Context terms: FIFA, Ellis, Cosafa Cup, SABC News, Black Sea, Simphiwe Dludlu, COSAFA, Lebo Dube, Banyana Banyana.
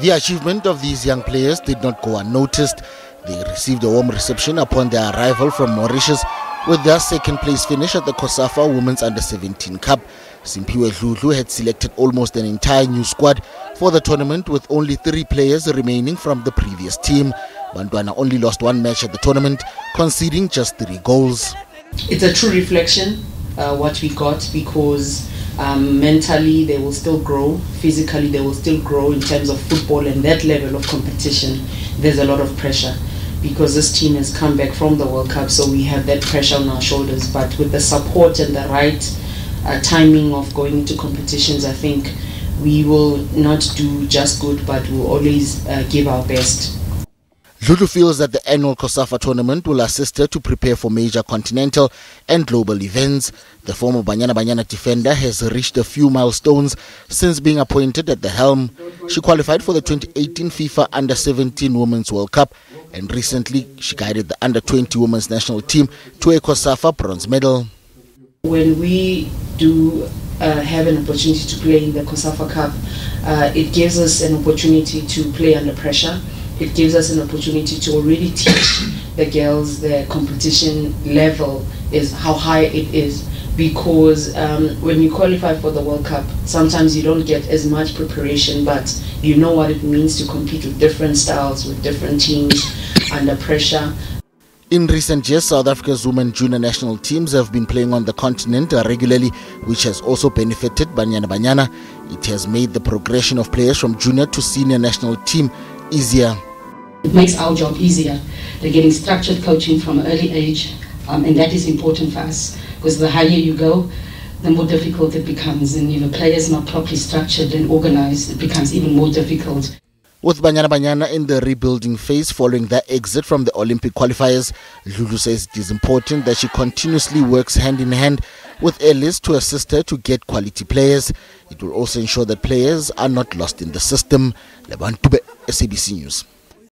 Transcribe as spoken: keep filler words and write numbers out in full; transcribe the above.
The achievement of these young players did not go unnoticed. They received a warm reception upon their arrival from Mauritius with their second place finish at the COSAFA Women's Under seventeen Cup. Simphiwe Dludlu had selected almost an entire new squad for the tournament, with only three players remaining from the previous team. Banyana only lost one match at the tournament, conceding just three goals. It's a true reflection uh, what we got, because um, mentally they will still grow, physically they will still grow in terms of football, and that level of competition, there's a lot of pressure. Because this team has come back from the World Cup, so we have that pressure on our shoulders. But with the support and the right uh, timing of going into competitions, I think we will not do just good, but we'll always uh, give our best. Dludlu feels that the annual COSAFA tournament will assist her to prepare for major continental and global events. The former Banyana Banyana defender has reached a few milestones since being appointed at the helm. She qualified for the twenty eighteen FIFA under seventeen Women's World Cup, and recently she guided the under twenty Women's National Team to a COSAFA bronze medal. When we do Uh, have an opportunity to play in the COSAFA Cup, uh, it gives us an opportunity to play under pressure. It gives us an opportunity to already teach the girls their competition level, is how high it is, because um, when you qualify for the World Cup, sometimes you don't get as much preparation, but you know what it means to compete with different styles, with different teams, under pressure. In recent years, South Africa's women junior national teams have been playing on the continent regularly, which has also benefited Banyana Banyana. It has made the progression of players from junior to senior national team easier. It makes our job easier. They're getting structured coaching from an early age, um, and that is important for us, because the higher you go, the more difficult it becomes. And if a player is not properly structured and organized, it becomes even more difficult. With Banyana Banyana in the rebuilding phase following their exit from the Olympic qualifiers, Dludlu says it is important that she continuously works hand in hand with Ellis to assist her to get quality players. It will also ensure that players are not lost in the system. Lebo Dube, S A B C News.